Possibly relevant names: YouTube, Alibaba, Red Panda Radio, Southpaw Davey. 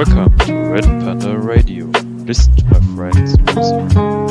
Welcome to Red Panda Radio. Listen to my friends' music.